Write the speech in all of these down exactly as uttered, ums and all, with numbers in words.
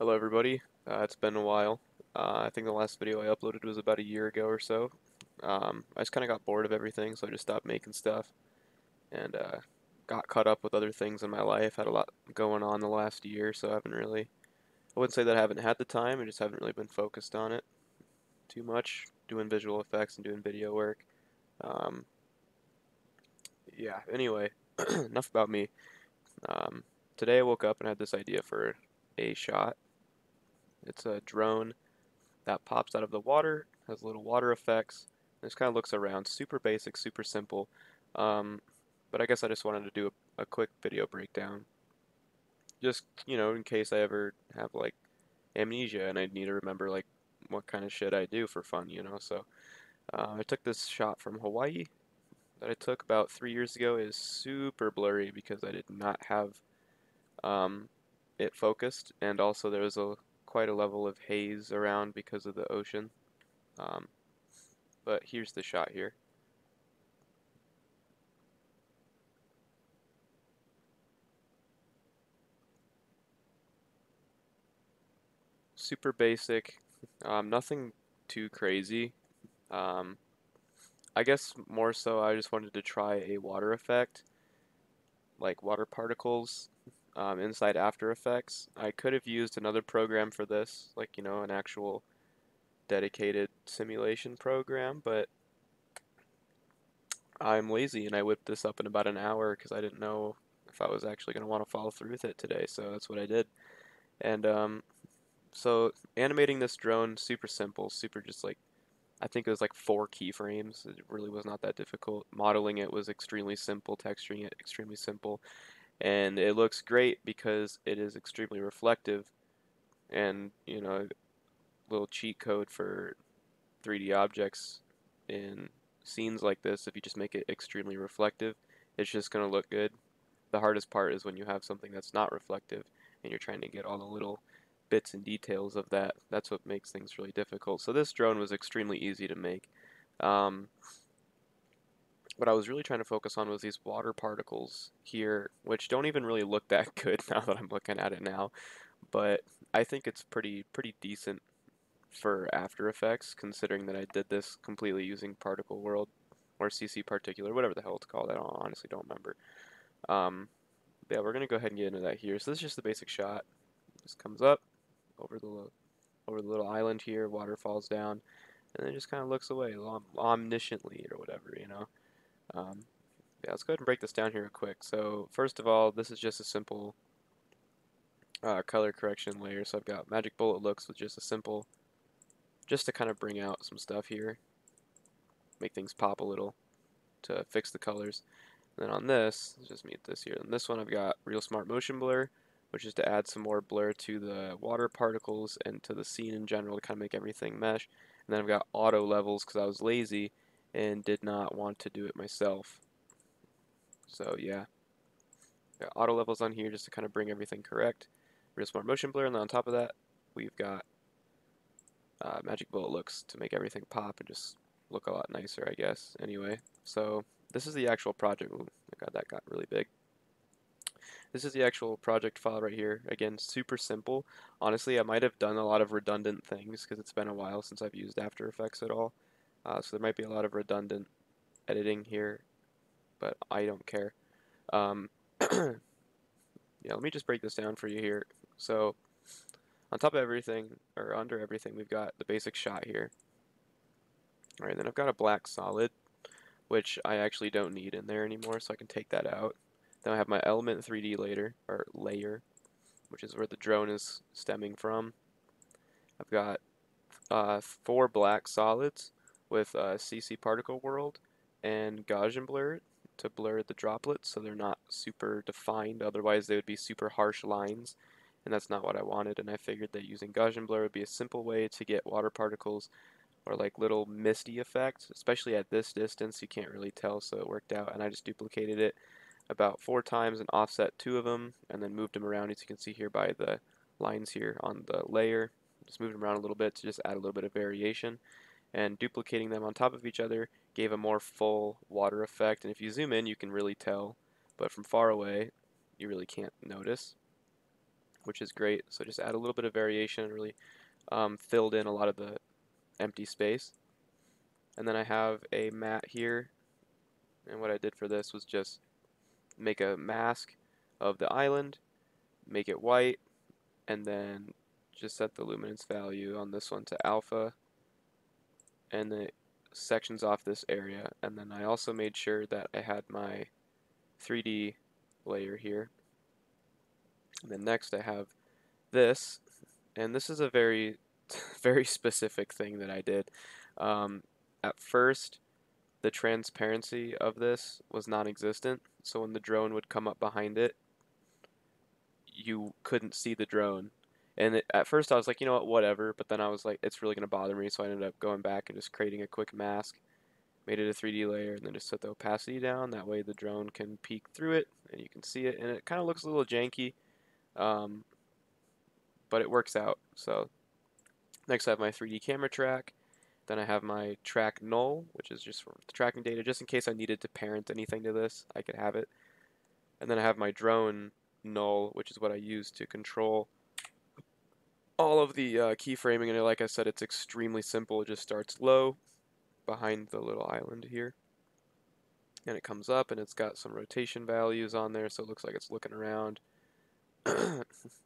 Hello everybody, uh, it's been a while. Uh, I think the last video I uploaded was about a year ago or so. Um, I just kind of got bored of everything, so I just stopped making stuff. And uh, got caught up with other things in my life, had a lot going on the last year, so I haven't really... I wouldn't say that I haven't had the time, I just haven't really been focused on it too much, doing visual effects and doing video work. Um, yeah, anyway, enough about me. Um, today I woke up and had this idea for a shot. It's a drone that pops out of the water, has little water effects. This kind of looks around, super basic, super simple. Um, but I guess I just wanted to do a, a quick video breakdown. Just, you know, in case I ever have, like, amnesia and I need to remember, like, what kind of shit I do for fun, you know? So, uh, I took this shot from Hawaii that I took about three years ago. It is super blurry because I did not have um, it focused, and also there was a quite a level of haze around because of the ocean. Um, but here's the shot here. Super basic, um, nothing too crazy. Um, I guess more so I just wanted to try a water effect, like water particles. Um, inside After Effects. I could have used another program for this, like, you know, an actual dedicated simulation program, but I'm lazy and I whipped this up in about an hour because I didn't know if I was actually going to want to follow through with it today, so that's what I did. And um, so animating this drone, super simple, super just like, I think it was like four keyframes. It really was not that difficult. Modeling it was extremely simple, texturing it extremely simple. And it looks great because it is extremely reflective and, you know, a little cheat code for three D objects in scenes like this. If you just make it extremely reflective, it's just going to look good. The hardest part is when you have something that's not reflective and you're trying to get all the little bits and details of that. That's what makes things really difficult. So this drone was extremely easy to make. Um... What I was really trying to focus on was these water particles here, which don't even really look that good now that I'm looking at it now, but I think it's pretty pretty decent for After Effects, considering that I did this completely using Particle World, or C C Particle, whatever the hell it's called. I don't, honestly don't remember. Um, yeah, we're going to go ahead and get into that here. So this is just the basic shot. This comes up over the, over the little island here, water falls down, and then it just kind of looks away om omnisciently or whatever, you know. Um, yeah, let's go ahead and break this down here real quick. So first of all, this is just a simple uh, color correction layer. So I've got Magic Bullet Looks with just a simple, just to kind of bring out some stuff here, make things pop a little to fix the colors. And then on this, let's just meet this here. And this one I've got Real Smart Motion Blur, which is to add some more blur to the water particles and to the scene in general to kind of make everything mesh. And then I've got Auto Levels because I was lazy and did not want to do it myself. So yeah, got Auto Levels on here just to kind of bring everything correct. Real Smart Motion Blur, and then on top of that, we've got uh, Magic Bullet Looks to make everything pop and just look a lot nicer, I guess. Anyway, so this is the actual project. Oh my god, that got really big. This is the actual project file right here. Again, super simple. Honestly, I might have done a lot of redundant things because it's been a while since I've used After Effects at all. Uh, so there might be a lot of redundant editing here, but I don't care. Um, yeah, let me just break this down for you here. So on top of everything, or under everything, we've got the basic shot here. All right, then I've got a black solid, which I actually don't need in there anymore, so I can take that out. Then I have my Element three D layer, or layer, which is where the drone is stemming from. I've got uh, four black solids with uh, C C Particle World and Gaussian Blur to blur the droplets so they're not super defined, otherwise they would be super harsh lines, and that's not what I wanted. And I figured that using Gaussian Blur would be a simple way to get water particles or like little misty effects, especially at this distance you can't really tell, so it worked out. And I just duplicated it about four times and offset two of them and then moved them around, as you can see here by the lines here on the layer. Just moved them around a little bit to just add a little bit of variation, and duplicating them on top of each other gave a more full water effect. And if you zoom in, you can really tell, but from far away, you really can't notice. which is great. So just add a little bit of variation and really um, filled in a lot of the empty space. And then I have a mat here, and what I did for this was just make a mask of the island, make it white, and then just set the luminance value on this one to alpha, and it sections off this area. And then I also made sure that I had my three D layer here. And then next I have this, and this is a very very specific thing that I did. Um, at first the transparency of this was non-existent, so when the drone would come up behind it you couldn't see the drone. And it, at first I was like, you know what, whatever, but then I was like, it's really going to bother me, so I ended up going back and just creating a quick mask, made it a three D layer, and then just set the opacity down. That way the drone can peek through it, and you can see it, and it kind of looks a little janky, um, but it works out. So next I have my three D camera track, then I have my track null, which is just for the tracking data, just in case I needed to parent anything to this, I could have it. And then I have my drone null, which is what I use to control all of the uh, keyframing, and like I said, it's extremely simple. It just starts low behind the little island here, and it comes up, and it's got some rotation values on there, so it looks like it's looking around.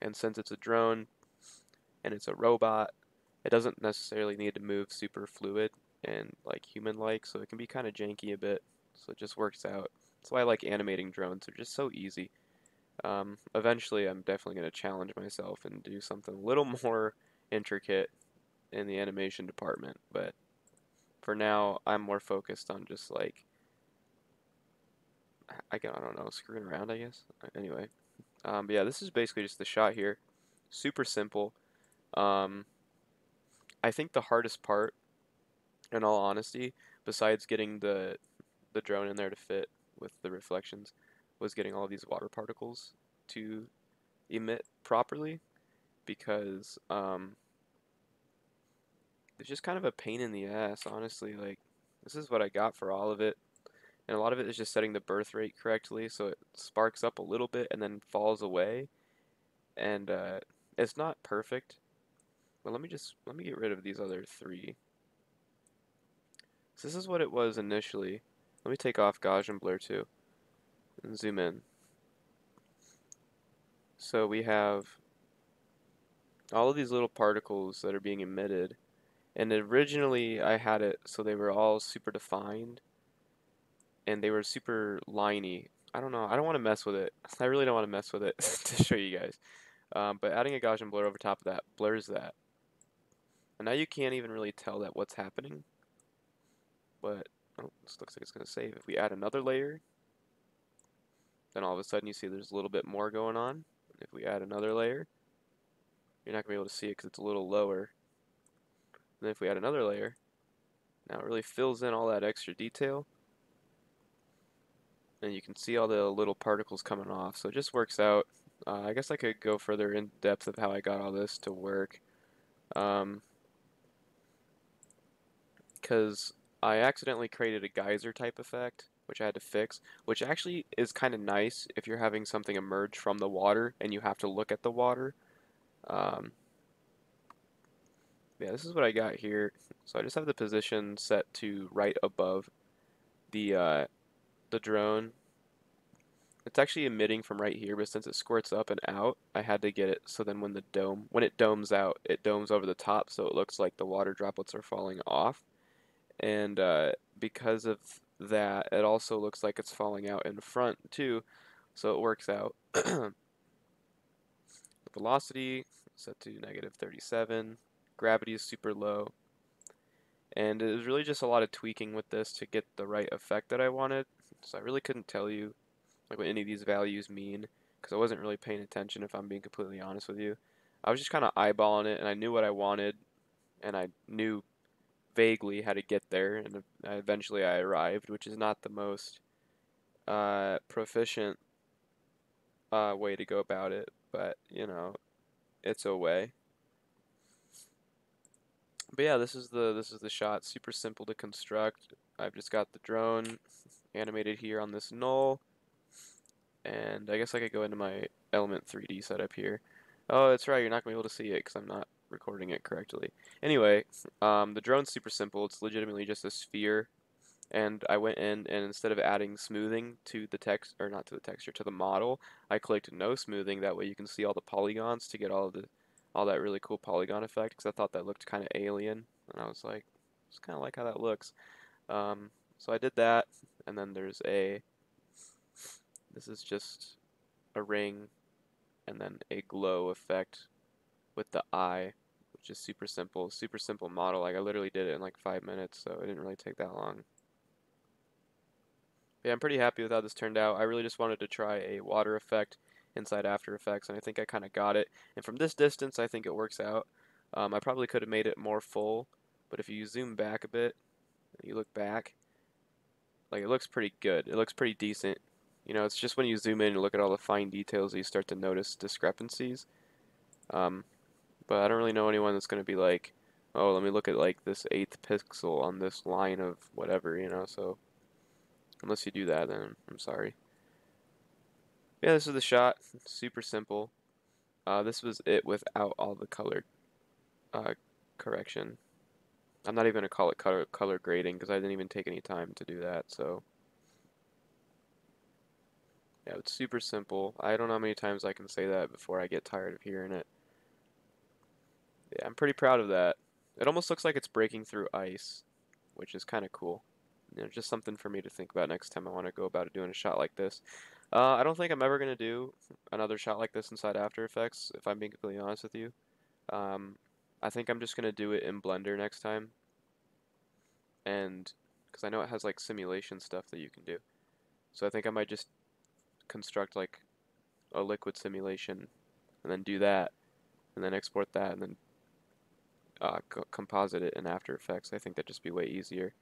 And since it's a drone and it's a robot, it doesn't necessarily need to move super fluid and like human-like, so it can be kind of janky a bit, so it just works out. That's why I like animating drones. They're just so easy. Um, eventually I'm definitely going to challenge myself and do something a little more intricate in the animation department, but for now I'm more focused on just like, I, I don't know, screwing around, I guess. Anyway, um, but yeah, this is basically just the shot here. Super simple. Um, I think the hardest part, in all honesty, besides getting the, the drone in there to fit with the reflections, was getting all these water particles to emit properly, because um, it's just kind of a pain in the ass, honestly. Like, this is what I got for all of it, and a lot of it is just setting the birth rate correctly so it sparks up a little bit and then falls away, and uh, it's not perfect. But let me just let me get rid of these other three. So this is what it was initially. Let me take off Gaussian Blur too and zoom in. So we have all of these little particles that are being emitted, and originally I had it so they were all super defined and they were super liney. I don't know, I don't want to mess with it. I really don't want to mess with it to show you guys, um, but adding a Gaussian blur over top of that blurs that, and now you can't even really tell that what's happening. But oh, this looks like it's gonna save. If we add another layer, then all of a sudden you see there's a little bit more going on. If we add another layer, you're not going to be able to see it because it's a little lower. And then if we add another layer, now it really fills in all that extra detail. And you can see all the little particles coming off, so it just works out. Uh, I guess I could go further in depth of how I got all this to work. Um, because I accidentally created a geyser type effect, which I had to fix, which actually is kind of nice if you're having something emerge from the water and you have to look at the water. Um, yeah, this is what I got here. So I just have the position set to right above the, uh, the drone. It's actually emitting from right here, but since it squirts up and out, I had to get it so then when the dome, when it domes out, it domes over the top, so it looks like the water droplets are falling off. And uh, because of that, it also looks like it's falling out in front too, so it works out. The velocity set to negative thirty-seven, gravity is super low, and it was really just a lot of tweaking with this to get the right effect that I wanted. So I really couldn't tell you like what any of these values mean, because I wasn't really paying attention, if I'm being completely honest with you. I was just kind of eyeballing it, and I knew what I wanted, and I knew vaguely how to get there, and eventually I arrived, which is not the most uh, proficient uh, way to go about it, but you know, it's a way. But yeah, this is the this is the shot. Super simple to construct. I've just got the drone animated here on this null, and I guess I could go into my Element three D setup here. Oh, that's right, you're not going to be able to see it because I'm not recording it correctly. Anyway, um, the drone's super simple. It's legitimately just a sphere. And I went in, and instead of adding smoothing to the text, or not to the texture, to the model, I clicked no smoothing. That way you can see all the polygons to get all of the, all that really cool polygon effect, because I thought that looked kind of alien. And I was like, just kind of like how that looks. Um, so I did that, and then there's a, this is just a ring, and then a glow effect with the eye, which is super simple, super simple model. Like, I literally did it in like five minutes, so it didn't really take that long. Yeah, I'm pretty happy with how this turned out. I really just wanted to try a water effect inside After Effects, and I think I kind of got it. And from this distance, I think it works out. Um, I probably could have made it more full, but if you zoom back a bit, you look back, like, it looks pretty good. It looks pretty decent. You know, it's just when you zoom in and look at all the fine details that you start to notice discrepancies. Um, but I don't really know anyone that's going to be like, oh, let me look at, like, this eighth pixel on this line of whatever, you know, so... Unless you do that, then I'm sorry. Yeah, this is the shot. It's super simple. Uh, this was it without all the color uh, correction. I'm not even going to call it color, color grading, because I didn't even take any time to do that. So yeah, it's super simple. I don't know how many times I can say that before I get tired of hearing it. Yeah, I'm pretty proud of that. It almost looks like it's breaking through ice, which is kind of cool. You know, just something for me to think about next time I want to go about doing a shot like this. Uh, I don't think I'm ever going to do another shot like this inside After Effects, if I'm being completely honest with you. Um, I think I'm just going to do it in Blender next time. And, because I know it has, like, simulation stuff that you can do. So I think I might just construct, like, a liquid simulation, and then do that, and then export that, and then uh, co composite it in After Effects. I think that'd just be way easier.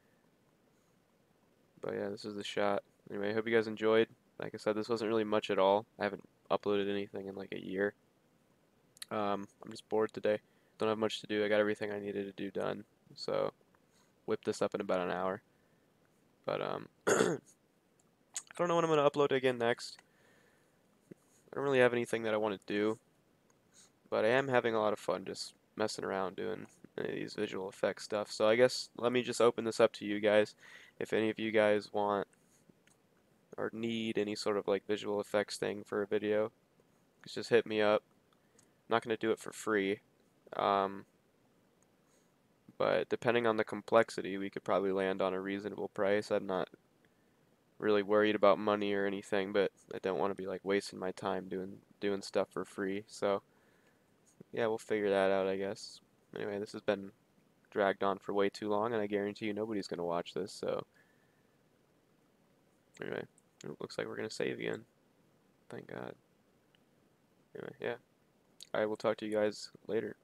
But yeah, this is the shot. Anyway, I hope you guys enjoyed. Like I said, this wasn't really much at all. I haven't uploaded anything in like a year. Um, I'm just bored today. Don't have much to do. I got everything I needed to do done. So, whip this up in about an hour. But, um, I don't know when I'm going to upload again next. I don't really have anything that I want to do. But I am having a lot of fun just messing around doing any of these visual effects stuff. So I guess let me just open this up to you guys. If any of you guys want or need any sort of like visual effects thing for a video, just hit me up. I'm not going to do it for free, um, but depending on the complexity, we could probably land on a reasonable price. I'm not really worried about money or anything, but I don't want to be like wasting my time doing doing stuff for free. So yeah, we'll figure that out, I guess. Anyway, this has been dragged on for way too long, and I guarantee you nobody's going to watch this, so... Anyway, it looks like we're going to save again. Thank God. Anyway, yeah. I will talk to you guys later.